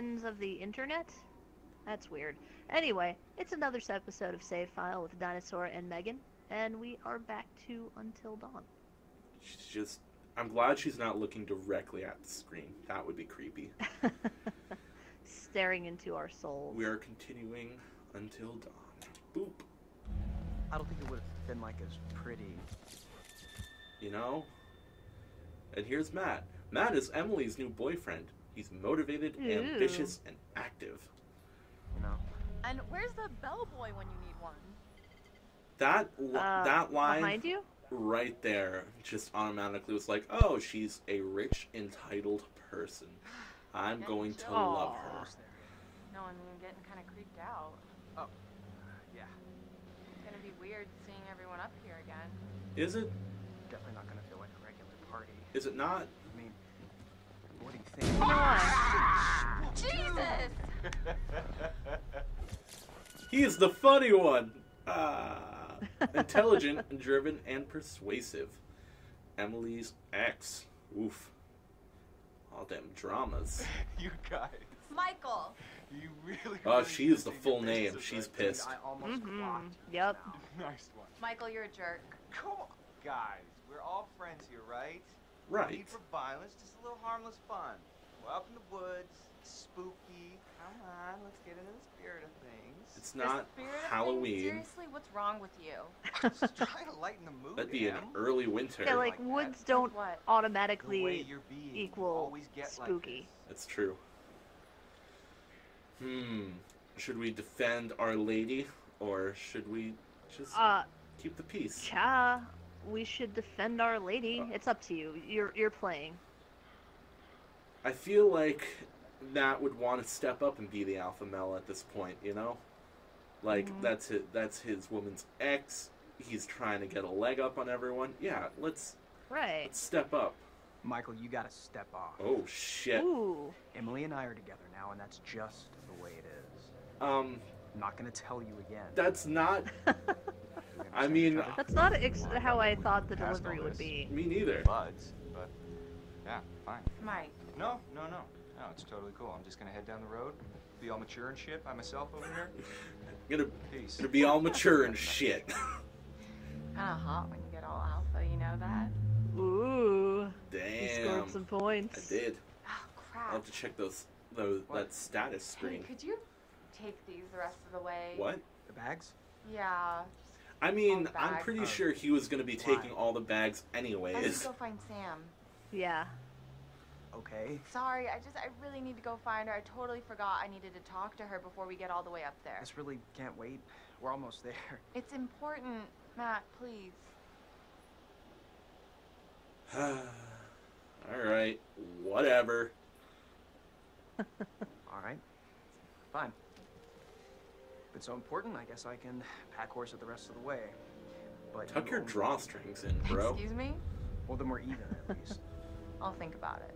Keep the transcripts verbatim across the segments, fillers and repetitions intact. mountains of the internet? That's weird. Anyway, it's another episode of Save File with Dinosaur and Megan, and we are back to Until Dawn. She's just... I'm glad she's not looking directly at the screen. That would be creepy. Staring into our souls. We are continuing Until Dawn. Boop. I don't think it would have been like as pretty. You know? And here's Matt. Matt is Emily's new boyfriend. He's motivated, Ooh. ambitious, and active. You know. And where's the bellboy when you need one? That li uh, that line behind you? Right there just automatically was like, oh, she's a rich, entitled person. I'm going to Aww. love her. No, and I'm getting kind of creeped out. Oh, yeah. It's gonna be weird seeing everyone up here again. Is it? Definitely not gonna feel like a regular party. Is it not? I mean, what do you think? Ah! Jesus! He's the funny one. Ah, intelligent, driven, and persuasive. Emily's ex. Oof. All damn dramas. You guys. Michael. You really. Oh, really she is the full name. She's right pissed. I almost mm-hmm. clocked. Yep. No. Nice one. Michael, you're a jerk. Come on, guys. We're all friends here, right? Right. No need for violence, just a little harmless fun. We're up in the woods. Spooky. Come on, let's get into the spirit of things. It's not Halloween. Seriously, what's wrong with you? Just try to lighten the mood. That'd be an early winter. Yeah, like, like woods don't what? automatically equal get spooky. Like That's true. Hmm. Should we defend Our Lady, or should we just uh, keep the peace? Yeah, we should defend Our Lady. Oh. It's up to you. You're you're playing. I feel like Matt would want to step up and be the alpha male at this point, you know? Like, mm-hmm. that's his, that's his woman's ex. He's trying to get a leg up on everyone. Yeah, let's, right. let's step up. Michael, you gotta step off. Oh, shit. Ooh. Emily and I are together now, and that's just the way it is. Um, I'm not gonna tell you again. That's not... I mean... That's not ex how I thought the delivery would be. Me neither. Buds, but... Yeah, fine. Mike. No, no, no. No, it's totally cool. I'm just gonna head down the road, be all mature and shit by myself over here. Gonna, Peace. gonna be all mature and shit. Kinda hot when you get all alpha, you know that? Ooh. Damn. You scored some points. I did. Oh, crap. I'll have to check those, those that status screen. Hey, could you take these the rest of the way? What? The bags? Yeah. I mean, I'm pretty oh, sure he was gonna be taking all the bags anyways. I need to go find Sam. Yeah. Okay. Sorry, I just, I really need to go find her. I totally forgot I needed to talk to her before we get all the way up there. This really can't wait. We're almost there. It's important, Matt, please. Alright, whatever. Alright, fine. If it's so important, I guess I can pack horse it the rest of the way. But Tuck you your drawstrings in, bro. Excuse me? Well, then we're even, at least. I'll think about it.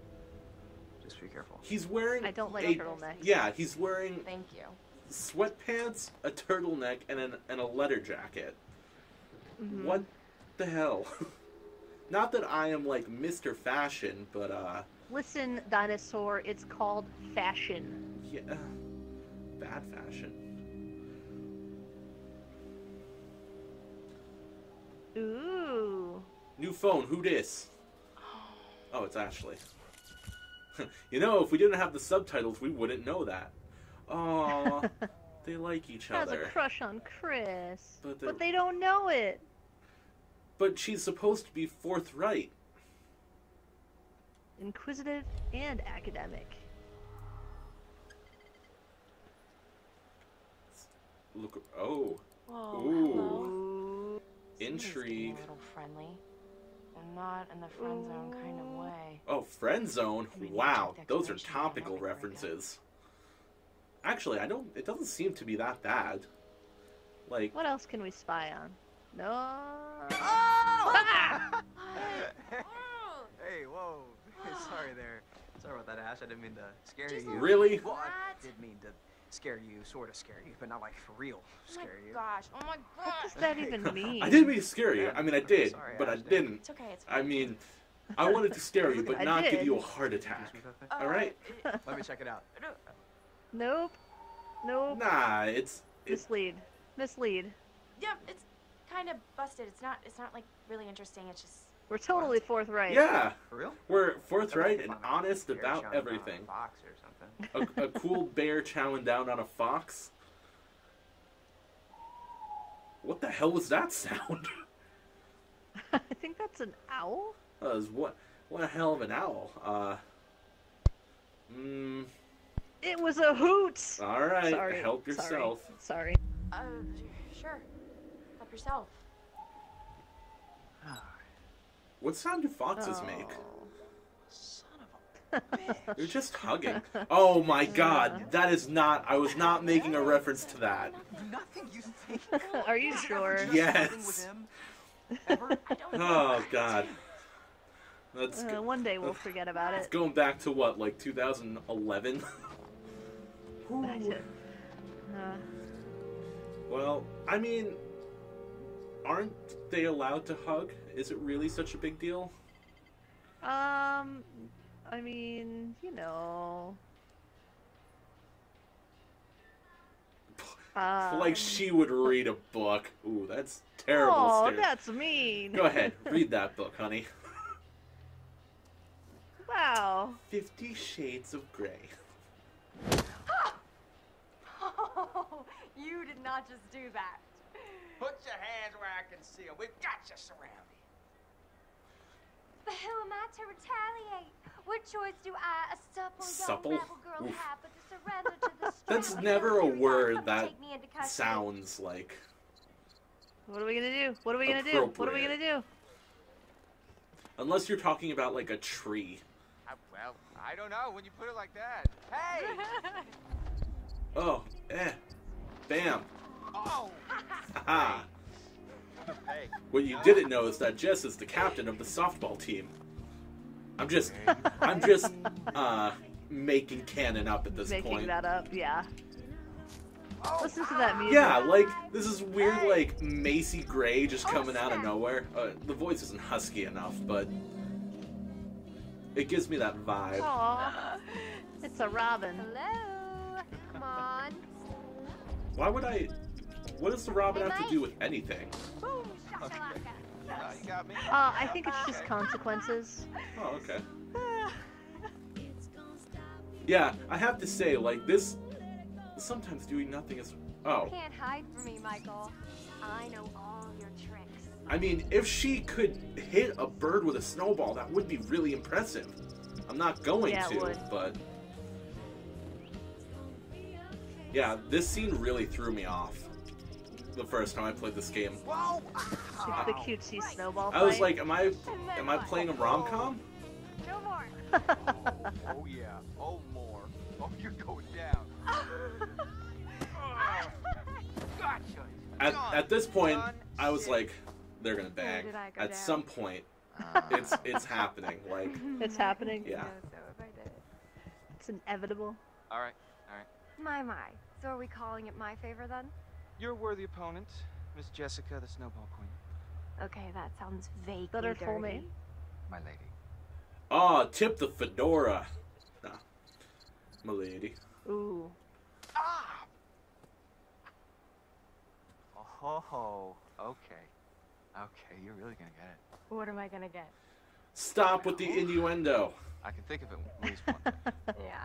Just be careful. He's wearing I don't like a turtleneck. Yeah, he's wearing Thank you. sweatpants, a turtleneck, and an and a leather jacket. Mm-hmm. What the hell? Not that I am like Mister Fashion, but uh listen, Dinosaur, it's called fashion. Yeah. Bad fashion. Ooh. New phone, who dis? Oh, it's Ashley. You know, if we didn't have the subtitles, we wouldn't know that. Aww, they like each other. She has a crush on Chris, but, but they don't know it. But she's supposed to be forthright. Inquisitive and academic. Look, oh. Whoa, Ooh. Hello. Intrigue. A little friendly. Not in the friend zone kind of way. Oh, friend zone? Wow, those are topical references. Actually, I don't. It doesn't seem to be that bad. Like, what else can we spy on? No. Oh! Ah! Hey, whoa! Sorry there. Sorry about that, Ash. I didn't mean to scare Just you. Really? Well, I did mean to scare you, sort of scare you, but not like for real scare you. Oh my gosh, oh my gosh. What does that even mean? I didn't mean to scare you. I mean, I did, Sorry, but I, I didn't. It's okay, it's fine. I mean, I wanted to scare you, but not did. give you a heart attack. Uh, All right? Let me check it out. Nope. Nope. Nah, it's, it's mislead. Mislead. Yeah, it's kind of busted. It's not. It's not like really interesting. It's just we're totally what? forthright. Yeah, for real. We're forthright and honest about everything. A fox or something. A, a cool bear chowing down on a fox. What the hell was that sound? I think that's an owl. Uh, what? What a hell of an owl. Uh. Mm. It was a hoot. All right, sorry. Help yourself. Sorry. Uh, sure. Help yourself. What sound do foxes oh. make? Son of a bitch. They're just hugging. Oh my god, that is not. I was not making a reference to that. Nothing you think. Are you sure? Yes. Oh god. That's uh, one day we'll forget about it. It's going back to what, like two thousand eleven? uh. Well, I mean, aren't they allowed to hug? Is it really such a big deal? Um, I mean, you know. Um, like she would read a book. Ooh, that's terrible. Oh, that's mean. Go ahead, read that book, honey. Wow. Fifty Shades of Grey. Oh, you did not just do that. Put your hands where I can see them. We've got you surrounded. But who am I to retaliate? What choice do I, a supple, supple? young rebel girl, Oof. have but to surrender to the strength? That's never a word that sounds like. What are we gonna do? What are we gonna do? What are we gonna do? Unless you're talking about like a tree. Uh, well, I don't know when you put it like that. Hey! Oh, eh. Bam. Oh! Aha! Hey. What you didn't know is that Jess is the captain of the softball team. I'm just, I'm just, uh, making canon up at this making point. Making that up, yeah. Oh, Listen to that music. Yeah, like, this is weird, like, Macy Gray just coming oh, out of nowhere. Uh, the voice isn't husky enough, but it gives me that vibe. Aww. It's a robin. Hello. Come on. Why would I... What does the robin hey, have Mike. to do with anything? Ooh, okay. uh, you got me. Uh, I think it's just okay. consequences. Oh, okay. Yeah, I have to say, like, this... Sometimes doing nothing is... Oh. You can't hide from me, Michael. I know all your tricks. I mean, if she could hit a bird with a snowball, that would be really impressive. I'm not going yeah, to, it would. but... Yeah, this scene really threw me off the first time I played this game. Wow. It's the cutesy snowball fight. I was like, am I am I playing a rom-com? No more. oh, oh yeah. Oh more. Oh, you're going down. Gotcha. At, at this point, I was like, they're gonna bang. At down? some point, uh. it's it's happening. Like it's happening. Yeah. It's inevitable. All right. All right. My, my. So are we calling it my favor, then? You're a worthy opponent, Miss Jessica, the Snowball Queen. Okay, that sounds vague. But her full name? My lady. Ah, oh, tip the fedora. Nah. My lady. Ooh. Ah! Oh, ho, ho. Okay. Okay, you're really gonna get it. What am I gonna get? Stop with the innuendo. I can think of it at least one. oh. Yeah.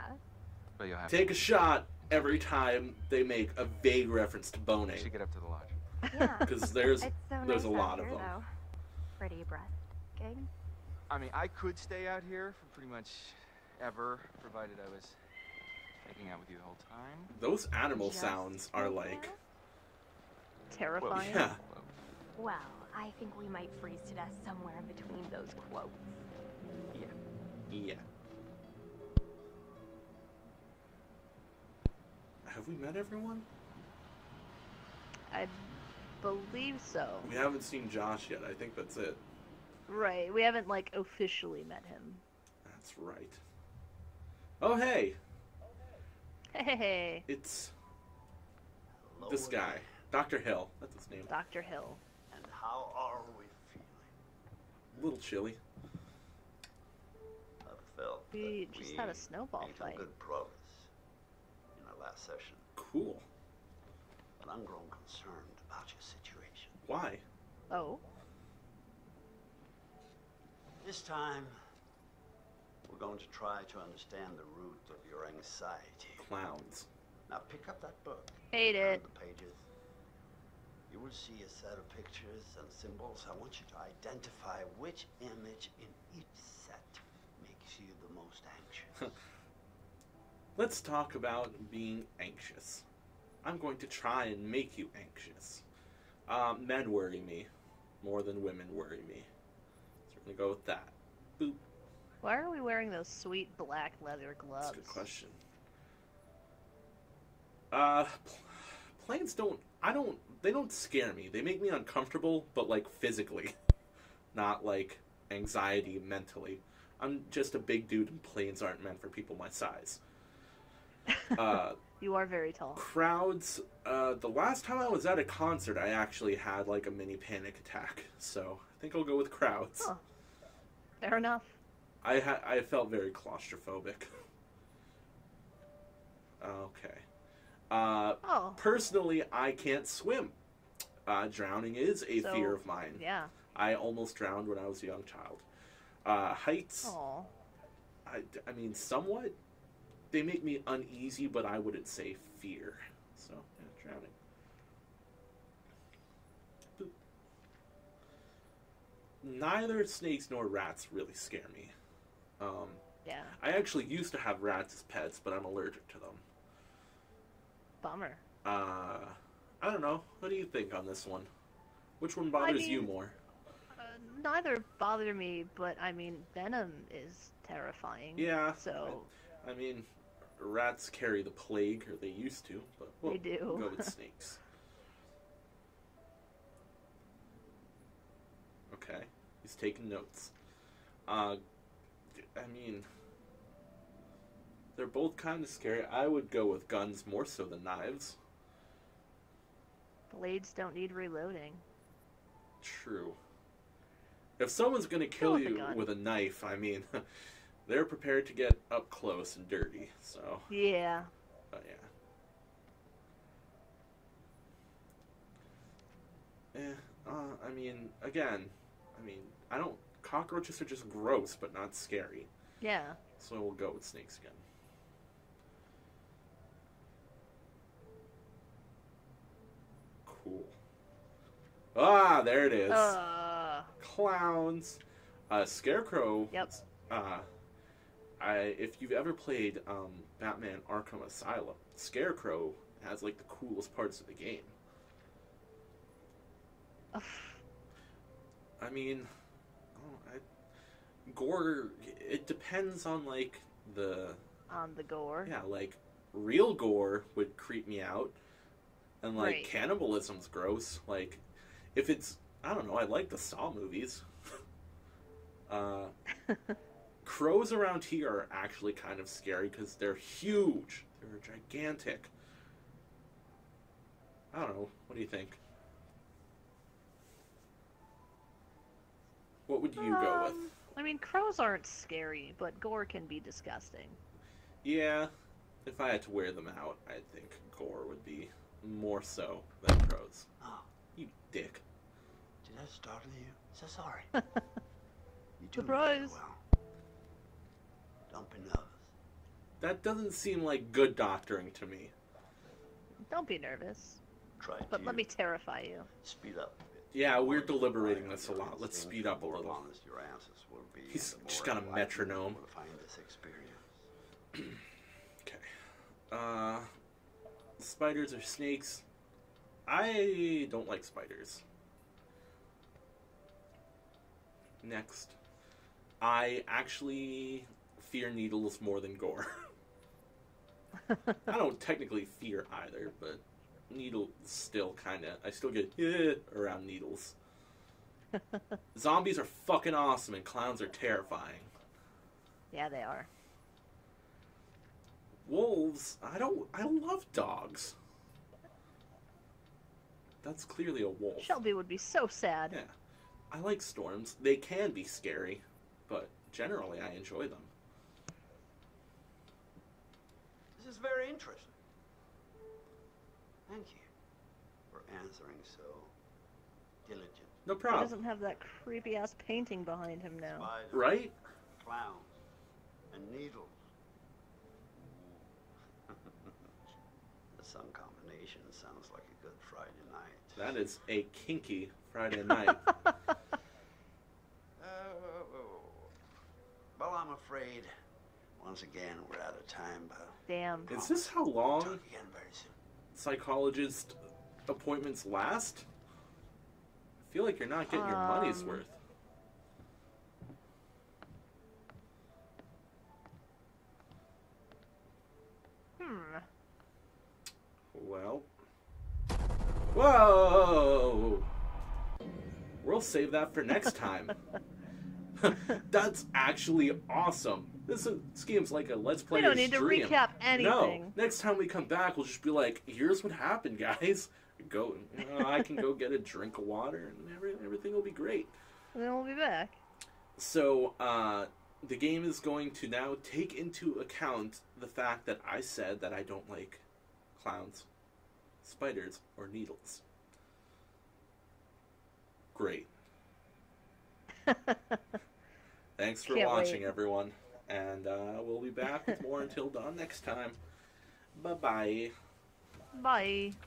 But you'll have Take to a shot. Every time they make a vague reference to boning. We should get up to the lodge. Because yeah. there's, so there's nice a lot here, of them. Though. Pretty breathtaking. I mean, I could stay out here for pretty much ever, provided I was hanging out with you the whole time. Those animal Just sounds are like... Terrifying. Yeah. Well, I think we might freeze to death somewhere in between those quotes. Yeah. Yeah. Have we met everyone? I believe so. We haven't seen Josh yet. I think that's it. Right. We haven't, like, officially met him. That's right. Oh, hey! Hey! hey. It's Hello this guy. Again. Doctor Hill. That's his name. Doctor Hill. And how are we feeling? A little chilly. I felt we just we had a snowball fight. A good promise. last session. Cool. But I'm grown concerned about your situation. Why? Oh. This time, we're going to try to understand the root of your anxiety. Clowns. Now pick up that book. Hate it. The pages. You will see a set of pictures and symbols. I want you to identify which image in each set makes you the most anxious. Let's talk about being anxious. I'm going to try and make you anxious. Um, men worry me more than women worry me. So we're going to go with that. Boop. Why are we wearing those sweet black leather gloves? That's a good question. Uh, pl planes don't, I don't, they don't scare me. They make me uncomfortable, but like physically. Not like anxiety mentally. I'm just a big dude and planes aren't meant for people my size. Uh, you are very tall. Crowds, uh, the last time I was at a concert, I actually had like a mini panic attack. So I think I'll go with crowds. Huh. Fair enough. I ha I felt very claustrophobic. Okay. Uh, oh. Personally, I can't swim. Uh, drowning is a so, fear of mine. Yeah. I almost drowned when I was a young child. Uh, heights. Aww. I, I mean, somewhat. They make me uneasy, but I wouldn't say fear. So, yeah, drowning. Boop. Neither snakes nor rats really scare me. Um, yeah. I actually used to have rats as pets, but I'm allergic to them. Bummer. Uh, I don't know. What do you think on this one? Which one bothers I mean, you more? Uh, neither bother me, but I mean, venom is terrifying. Yeah. So. I, I mean, rats carry the plague, or they used to, but we'll they do. go with snakes. Okay, he's taking notes. Uh, I mean, they're both kind of scary. I would go with guns more so than knives. Blades don't need reloading. True. If someone's going to kill with you a with a knife, I mean... They're prepared to get up close and dirty, so... Yeah. Oh, yeah. Eh, uh, I mean, again, I mean, I don't... Cockroaches are just gross, but not scary. Yeah. So we'll go with snakes again. Cool. Ah, there it is. Uh... Clowns. Uh, Scarecrow... Yep. Uh... I, if you've ever played um, Batman Arkham Asylum, Scarecrow has like the coolest parts of the game. Ugh. I mean, oh, I, gore. It depends on like the on the gore. Yeah, like real gore would creep me out, and like right. cannibalism's gross. Like if it's, I don't know. I like the Saw movies. uh. Crows around here are actually kind of scary because they're huge. They're gigantic. I don't know. What do you think? What would you um, go with? I mean, crows aren't scary, but gore can be disgusting. Yeah. If I had to wear them out, I think gore would be more so than crows. Oh. You dick. Did I startle you? So sorry. You do surprise. Don't be nervous. That doesn't seem like good doctoring to me. Don't be nervous. Try to but let me terrify you. Speed up. Yeah, we're deliberating this a lot. Let's speed up a little. Your answers will be He's just got a metronome. Find this experience. Okay. Uh, spiders or snakes? I don't like spiders. Next. I actually... fear needles more than gore. I don't technically fear either, but needles still kind of... I still get eh, around needles. Zombies are fucking awesome and clowns are terrifying. Yeah, they are. Wolves? I don't... I love dogs. That's clearly a wolf. Shelby would be so sad. Yeah. I like storms. They can be scary, but generally I enjoy them. Is very interesting. Thank you for answering so diligently. No problem. He doesn't have that creepy-ass painting behind him now. Spiders, right? Clowns and needles. Some combination sounds like a good Friday night. That is a kinky Friday night. Oh, well, I'm afraid once again we're out of time. But damn, is this how long we'll talk again very soon. Psychologist appointments last? I feel like you're not getting um, your money's worth. Hmm. Well. Whoa! We'll save that for next time. That's actually awesome. This game's like a Let's Play. We don't need stream. to recap anything. No. Next time we come back, we'll just be like, here's what happened, guys. Go, you know, I can go get a drink of water and everything will be great. And then we'll be back. So, uh, the game is going to now take into account the fact that I said that I don't like clowns, spiders, or needles. Great. Thanks for Can't watching, wait. everyone. And uh, we'll be back with more Until Dawn next time. Bye-bye. Bye. -bye. Bye.